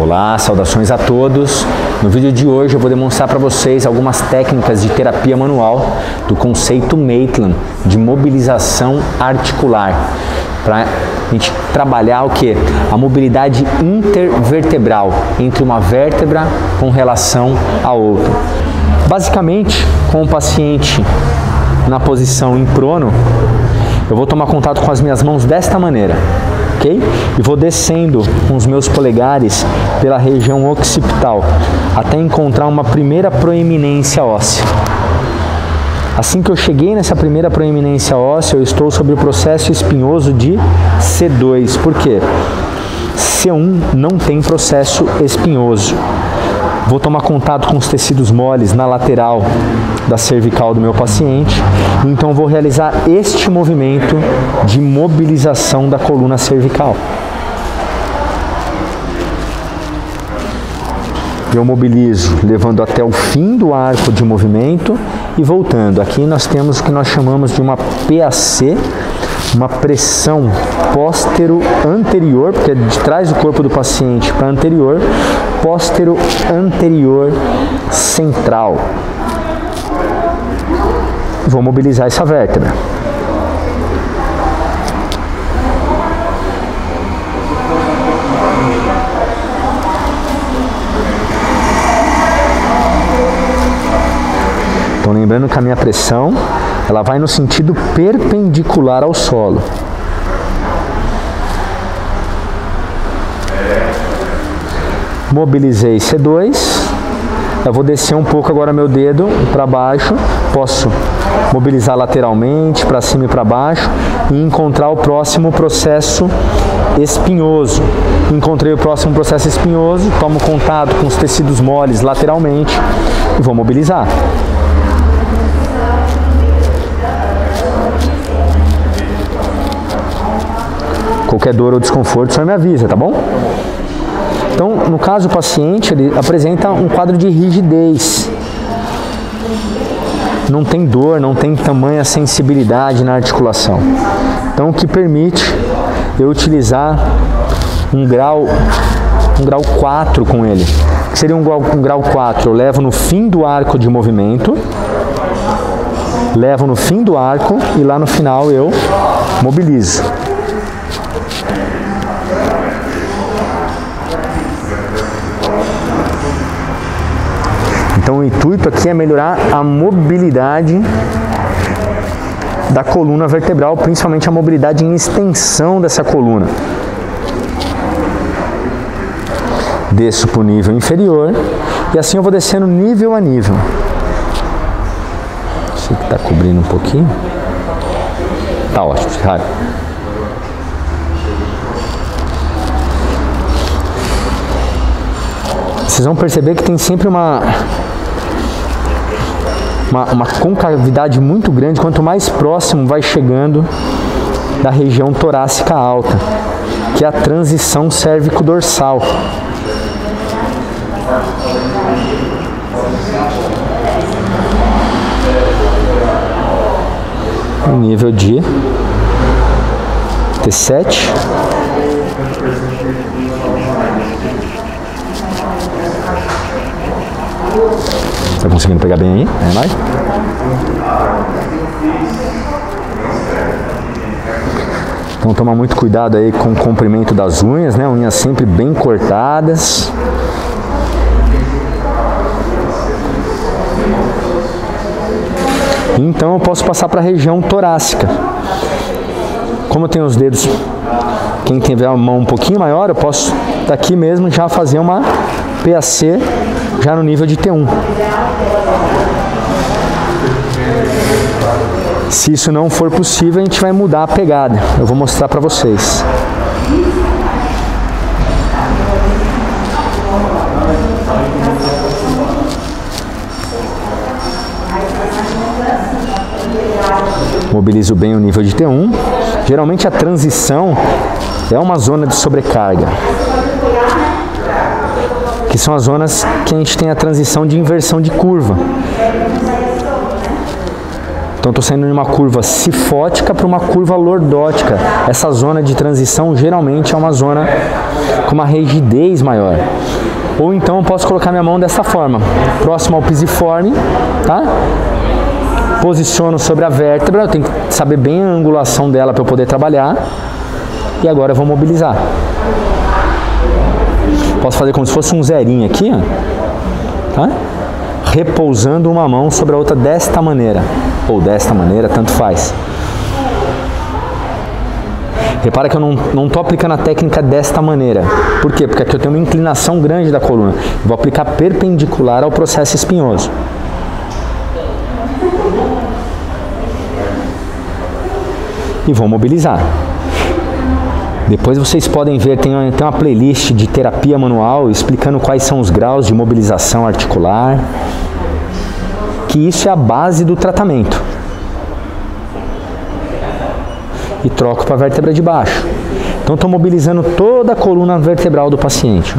Olá, saudações a todos. No vídeo de hoje eu vou demonstrar para vocês algumas técnicas de terapia manual do conceito Maitland de mobilização articular, para a gente trabalhar o que? A mobilidade intervertebral entre uma vértebra com relação à outra. Basicamente, com o paciente na posição em prono, eu vou tomar contato com as minhas mãos desta maneira. Okay? E vou descendo com os meus polegares pela região occipital até encontrar uma primeira proeminência óssea. Assim que eu cheguei nessa primeira proeminência óssea, eu estou sobre o processo espinhoso de C2. Por quê? C1 não tem processo espinhoso. Vou tomar contato com os tecidos moles na lateral da cervical do meu paciente. Então vou realizar este movimento de mobilização da coluna cervical. Eu mobilizo levando até o fim do arco de movimento e voltando. Aqui nós temos o que nós chamamos de uma PAC, uma pressão póstero-anterior, porque é de trás do corpo do paciente para anterior, póstero-anterior central. Vou mobilizar essa vértebra. Então, lembrando que a minha pressão, ela vai no sentido perpendicular ao solo. Mobilizei C2. Eu vou descer um pouco agora meu dedo para baixo. Posso mobilizar lateralmente, para cima e para baixo, e encontrar o próximo processo espinhoso. Encontrei o próximo processo espinhoso, tomo contato com os tecidos moles lateralmente e vou mobilizar. Qualquer dor ou desconforto, só me avisa, tá bom? Então, no caso do paciente, ele apresenta um quadro de rigidez. Não tem dor, não tem tamanha sensibilidade na articulação. Então, o que permite eu utilizar um grau 4 com ele. O que seria um grau 4? Eu levo no fim do arco de movimento, levo no fim do arco e lá no final eu mobilizo. Então, o intuito aqui é melhorar a mobilidade da coluna vertebral, principalmente a mobilidade em extensão dessa coluna. Desço para o nível inferior e assim eu vou descendo nível a nível. Isso aqui está cobrindo um pouquinho. Tá ótimo, cara. Vocês vão perceber que tem sempre uma concavidade muito grande, quanto mais próximo vai chegando da região torácica alta, que é a transição cérvico-dorsal. O nível de T7. Tá conseguindo pegar bem aí? É, vai. Então toma muito cuidado aí com o comprimento das unhas, né? Unhas sempre bem cortadas. Então eu posso passar para a região torácica. Como eu tenho os dedos, quem tiver a mão um pouquinho maior, eu posso daqui mesmo já fazer uma PAC já no nível de T1. Se isso não for possível, a gente vai mudar a pegada. Eu vou mostrar para vocês. Mobilizo bem o nível de T1. Geralmente a transição é uma zona de sobrecarga, que são as zonas que a gente tem a transição de inversão de curva. Então estou saindo de uma curva cifótica para uma curva lordótica. Essa zona de transição geralmente é uma zona com uma rigidez maior. Ou então eu posso colocar minha mão dessa forma, próximo ao pisiforme, tá? Posiciono sobre a vértebra, eu tenho que saber bem a angulação dela para eu poder trabalhar. E agora eu vou mobilizar. Posso fazer como se fosse um zerinho aqui, ó, tá? Repousando uma mão sobre a outra desta maneira, ou desta maneira, tanto faz. Repara que eu não estou aplicando a técnica desta maneira. Por quê? Porque aqui eu tenho uma inclinação grande da coluna. Vou aplicar perpendicular ao processo espinhoso. E vou mobilizar. Depois vocês podem ver, tem uma playlist de terapia manual explicando quais são os graus de mobilização articular. Que isso é a base do tratamento. E troco para a vértebra de baixo. Então estou mobilizando toda a coluna vertebral do paciente.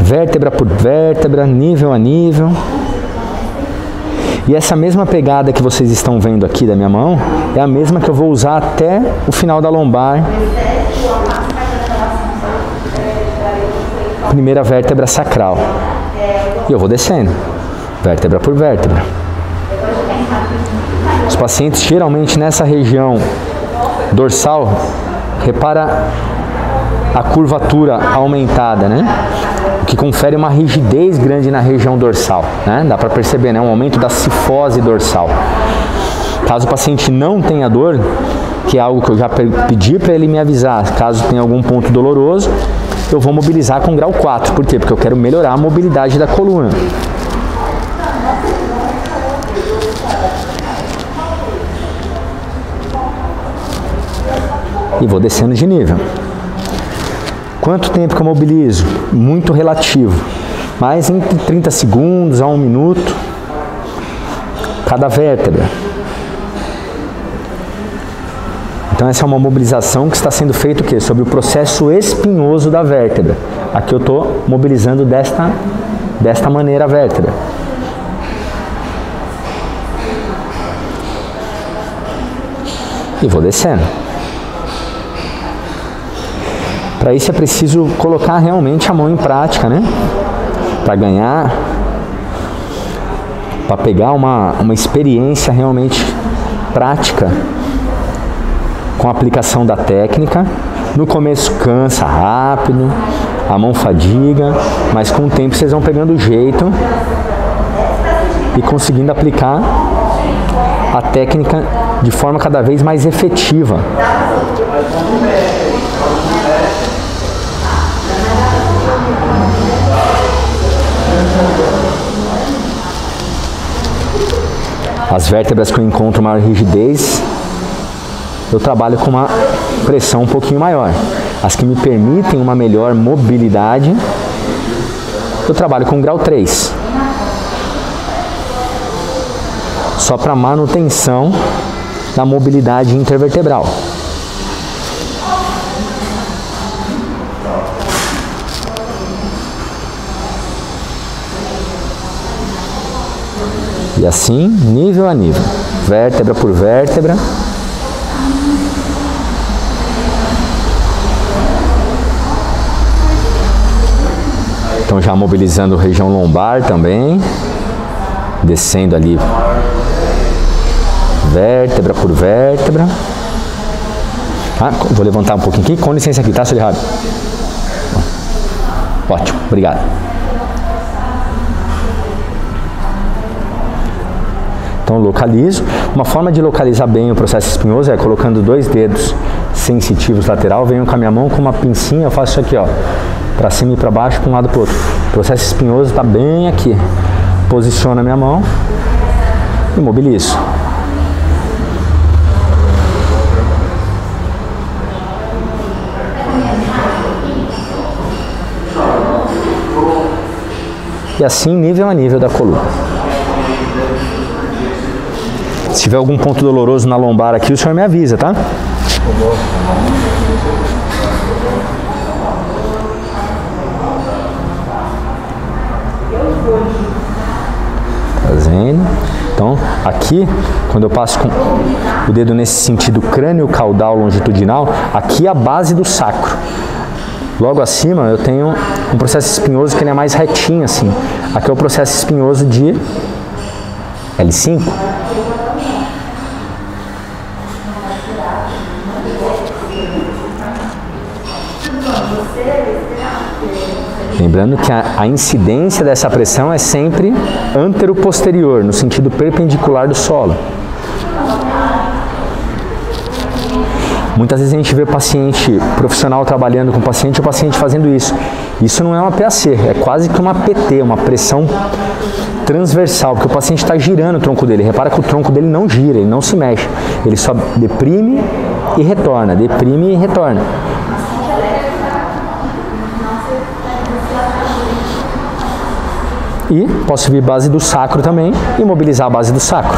Vértebra por vértebra, nível a nível. E essa mesma pegada que vocês estão vendo aqui da minha mão, é a mesma que eu vou usar até o final da lombar. Primeira vértebra sacral. E eu vou descendo, vértebra por vértebra. Os pacientes geralmente nessa região dorsal, repara a curvatura aumentada, né? O que confere uma rigidez grande na região dorsal, né? Dá para perceber, né? Um aumento da cifose dorsal. Caso o paciente não tenha dor, que é algo que eu já pedi para ele me avisar, caso tenha algum ponto doloroso, eu vou mobilizar com grau 4. Por quê? Porque eu quero melhorar a mobilidade da coluna. E vou descendo de nível. Quanto tempo que eu mobilizo? Muito relativo. Mas entre 30 segundos a 1 minuto, cada vértebra. Então essa é uma mobilização que está sendo feita o quê? Sobre o processo espinhoso da vértebra. Aqui eu estou mobilizando desta maneira a vértebra. E vou descendo. Para isso é preciso colocar realmente a mão em prática, né? Para ganhar, para pegar uma experiência realmente prática com a aplicação da técnica. No começo cansa rápido, a mão fadiga, mas com o tempo vocês vão pegando o jeito e conseguindo aplicar a técnica de forma cada vez mais efetiva. As vértebras que eu encontro maior rigidez, eu trabalho com uma pressão um pouquinho maior. As que me permitem uma melhor mobilidade, eu trabalho com grau 3. Só para manutenção da mobilidade intervertebral. E assim, nível a nível, vértebra por vértebra. Então já mobilizando a região lombar também, descendo ali, vértebra por vértebra. Ah, vou levantar um pouquinho aqui, com licença aqui, tá, senhor Rábio? Ótimo, obrigado. Então localizo. Uma forma de localizar bem o processo espinhoso é colocando dois dedos sensitivos lateral. Venho com a minha mão com uma pincinha, eu faço isso aqui, ó, para cima e para baixo, para um lado para o outro. O processo espinhoso está bem aqui. Posiciono a minha mão e mobilizo. E assim nível a nível da coluna. Se tiver algum ponto doloroso na lombar aqui, o senhor me avisa, tá? Fazendo. Então, aqui aqui, quando eu passo com o dedo nesse sentido crânio-caudal longitudinal, aqui é a base do sacro. Logo acima eu tenho um processo espinhoso que ele é mais retinho assim. Aqui é o processo espinhoso de L5. Lembrando que a incidência dessa pressão é sempre antero-posterior, no sentido perpendicular do solo. Muitas vezes a gente vê paciente profissional trabalhando com paciente, o paciente fazendo isso. Isso não é uma PAC, é quase que uma PT, uma pressão transversal, porque o paciente está girando o tronco dele. Repara que o tronco dele não gira, ele não se mexe. Ele só deprime e retorna, deprime e retorna. E posso vir base do sacro também e mobilizar a base do sacro.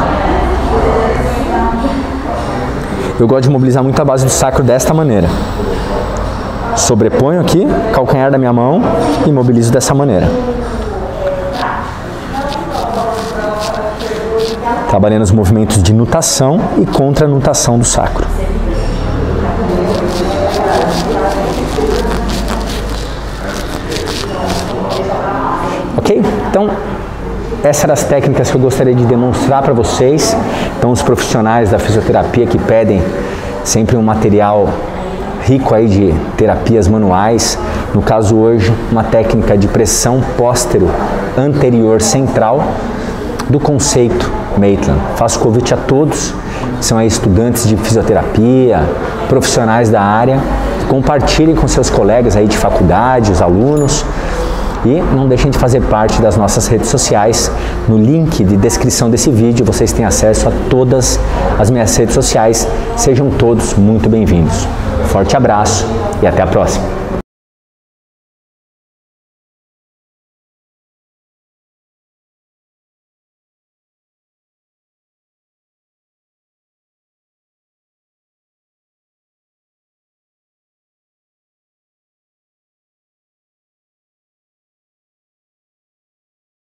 Eu gosto de mobilizar muito a base do sacro desta maneira. Sobreponho aqui, calcanhar da minha mão e mobilizo dessa maneira. Trabalhando os movimentos de nutação e contranutação do sacro. Ok? Então, essas eram as técnicas que eu gostaria de demonstrar para vocês. Então, os profissionais da fisioterapia que pedem sempre um material rico aí de terapias manuais. No caso hoje, uma técnica de pressão póstero anterior central do conceito Maitland. Faço convite a todos que são aí estudantes de fisioterapia, profissionais da área. Compartilhem com seus colegas aí de faculdade, os alunos. E não deixem de fazer parte das nossas redes sociais. No link de descrição desse vídeo, vocês têm acesso a todas as minhas redes sociais. Sejam todos muito bem-vindos. Forte abraço e até a próxima.